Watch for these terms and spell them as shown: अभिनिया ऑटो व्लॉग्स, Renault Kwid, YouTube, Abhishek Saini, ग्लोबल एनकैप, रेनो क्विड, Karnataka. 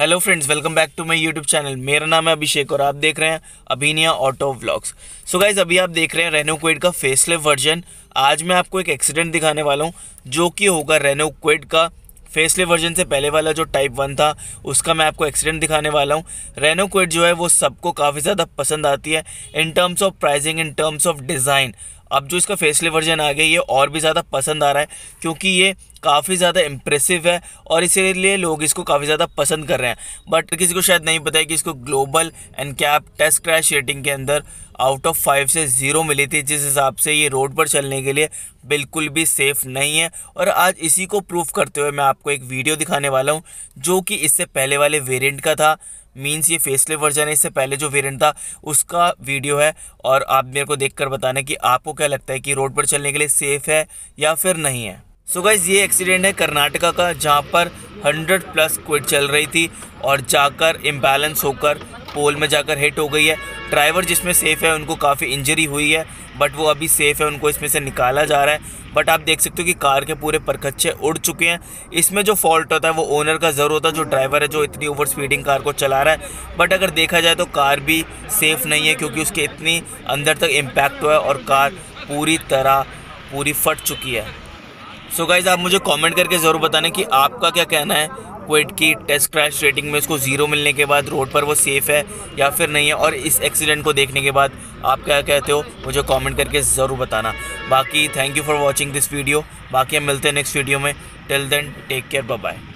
Hello friends, welcome back to my YouTube channel. मेरा नाम है अभिषेक और आप देख रहे हैं अभिनिया ऑटो व्लॉग्स। So guys, अभी आप देख रहे हैं रेनो क्विड का फेसलिफ्ट वर्जन। आज मैं आपको एक एक्सीडेंट दिखाने वाला हूं जो कि होगा रेनो क्विड का फेसलिफ्ट वर्जन से पहले वाला जो टाइप 1 था, उसका मैं आपको एक्सीडेंट दिखाने वाला हूँ। रेनो क्विड जो है वो सबको काफ़ी ज़्यादा पसंद आती है in terms of pricing, in terms of design. अब जो इसका फेसलिफ्ट वर्जन आ गया ये और भी ज़्यादा पसंद आ रहा है क्योंकि ये काफ़ी ज़्यादा इम्प्रेसिव है और इसीलिए लोग इसको काफ़ी ज़्यादा पसंद कर रहे हैं। बट किसी को शायद नहीं पता है कि इसको ग्लोबल एनकैप test crash rating के अंदर आउट ऑफ 5 से 0 मिली थी, जिस हिसाब से ये रोड पर चलने के लिए बिल्कुल भी सेफ़ नहीं है। और आज इसी को प्रूफ करते हुए मैं आपको एक वीडियो दिखाने वाला हूँ जो कि इससे पहले वाले वेरियंट का था, मीन्स ये फेसलिफ्ट वर्जन है। इससे पहले जो वेरिएंट था उसका वीडियो है और आप मेरे को देखकर बताना कि आपको क्या लगता है कि रोड पर चलने के लिए सेफ़ है या फिर नहीं है। सो गाइज, ये एक्सीडेंट है कर्नाटका का, जहाँ पर 100+ क्विड चल रही थी और जाकर इम्बैलेंस होकर पोल में जाकर हिट हो गई है। ड्राइवर जिसमें सेफ़ है उनको काफ़ी इंजरी हुई है बट वो अभी सेफ़ है, उनको इसमें से निकाला जा रहा है। बट आप देख सकते हो कि कार के पूरे परखच्चे उड़ चुके हैं। इसमें जो फॉल्ट होता है वो ओनर का ज़रूर होता है, जो ड्राइवर है जो इतनी ओवर स्पीडिंग कार को चला रहा है। बट अगर देखा जाए तो कार भी सेफ़ नहीं है क्योंकि उसके इतनी अंदर तक इम्पैक्ट हुआ है और कार पूरी फट चुकी है। सो गाइज़, आप मुझे कॉमेंट करके ज़रूर बताना कि आपका क्या कहना है क्विड की टेस्ट क्रैश रेटिंग में इसको 0 मिलने के बाद रोड पर वो सेफ़ है या फिर नहीं है, और इस एक्सीडेंट को देखने के बाद आप क्या कहते हो मुझे कमेंट करके ज़रूर बताना। बाकी thank you for watching this video. बाकी हम मिलते हैं नेक्स्ट वीडियो में। Till then take care, bye bye.